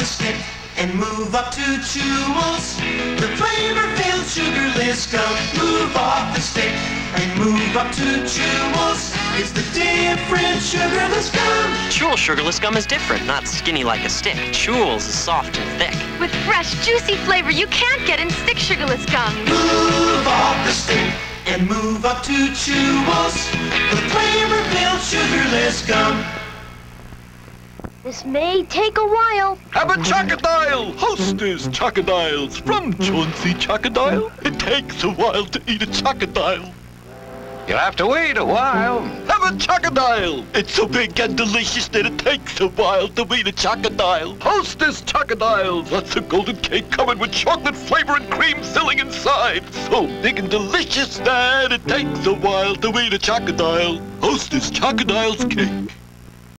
the stick and move up to Chewels. The flavor-filled sugarless gum. Move off the stick and move up to Chewels. It's the different sugarless gum. Chewels sugarless gum is different, not skinny like a stick. Chewels is soft and thick. With fresh, juicy flavor you can't get in stick sugarless gum. Move off the stick and move up to Chewels. The flavor-filled sugarless gum. This may take a while. I'm a Chocodile! Hostess Chocodiles from Chauncey Chocodile. It takes a while to eat a Chocodile. You'll have to wait a while. I'm a Chocodile! It's so big and delicious that it takes a while to eat a Chocodile. Hostess Chocodiles! Lots of golden cake covered with chocolate flavor and cream filling inside. So big and delicious that it takes a while to eat a Chocodile. Hostess Chocodile's cake.